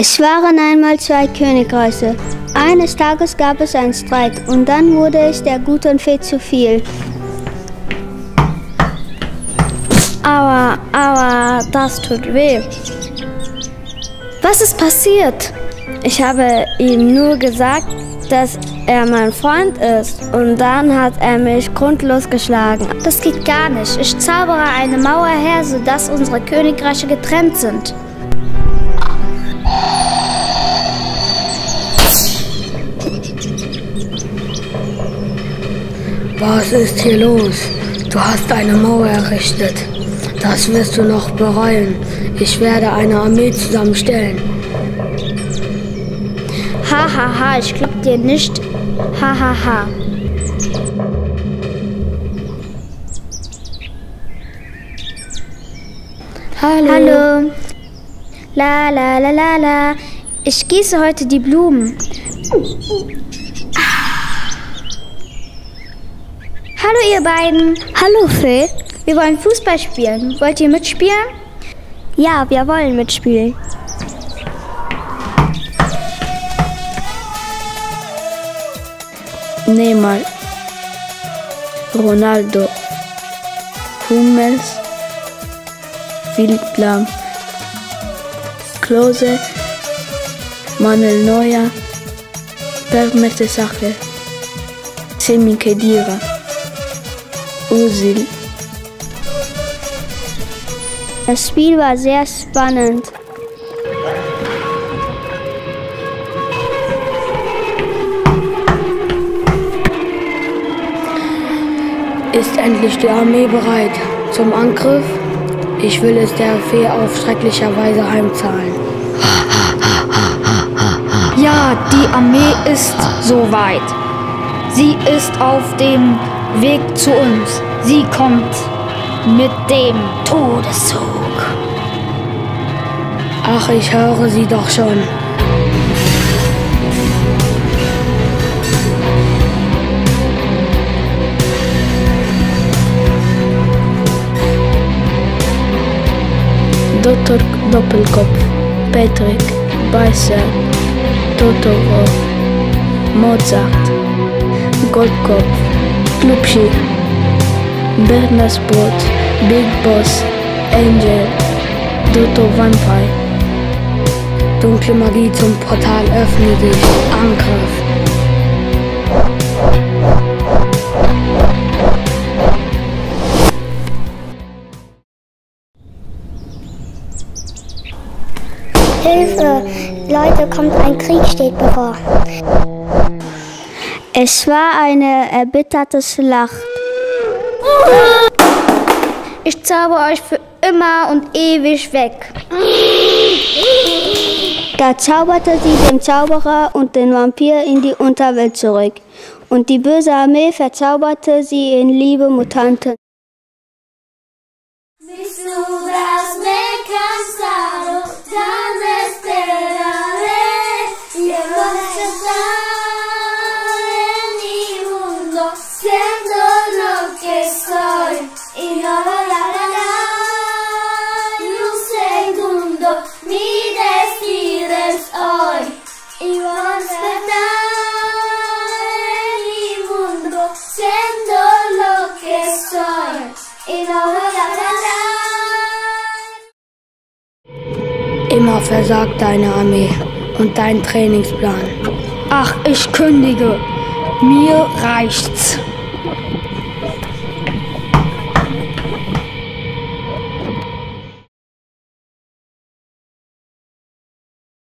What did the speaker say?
Es waren einmal zwei Königreiche. Eines Tages gab es einen Streit und dann wurde es der guten Fee zu viel. Aua, aua, das tut weh. Was ist passiert? Ich habe ihm nur gesagt, dass er mein Freund ist. Und dann hat er mich grundlos geschlagen. Das geht gar nicht. Ich zaubere eine Mauer her, sodass unsere Königreiche getrennt sind. Was ist hier los? Du hast eine Mauer errichtet. Das wirst du noch bereuen. Ich werde eine Armee zusammenstellen. Ha ha ha, ich glaub dir nicht. Ha ha ha. Hallo. Hallo. La la la la la. Ich gieße heute die Blumen. Hallo ihr beiden. Hallo Fee. Wir wollen Fußball spielen. Wollt ihr mitspielen? Ja, wir wollen mitspielen. Neymar, Ronaldo, Hummels, Philipp Lahm, Klose, Manuel Neuer, Per Mertesacker, Sami Khedira, Özil. Das Spiel war sehr spannend. Ist endlich die Armee bereit zum Angriff? Ich will es der Fee auf schrecklicher Weise heimzahlen. Ja, die Armee ist soweit. Sie ist auf dem Weg zu uns. Sie kommt mit dem Todeszug. Ach, ich höre sie doch schon. Dottor Doppelkopf, Patrick, Weißer, Toto Wolff, Mozart, Goldkopf, Klubschi, Berners Boot, Big Boss, Angel, Dotto Wanfai. Dunkle Magie zum Portal, öffne dich, Angriff. Hilfe! Leute, kommt, ein Krieg steht bevor. Es war eine erbitterte Schlacht. Ich zauber euch für immer und ewig weg. Da zauberte sie den Zauberer und den Vampir in die Unterwelt zurück. Und die böse Armee verzauberte sie in liebe Mutanten. Siehst du das Mechansaro? Immer versagt deine Armee und dein Trainingsplan. Ach, ich kündige. Mir reicht's.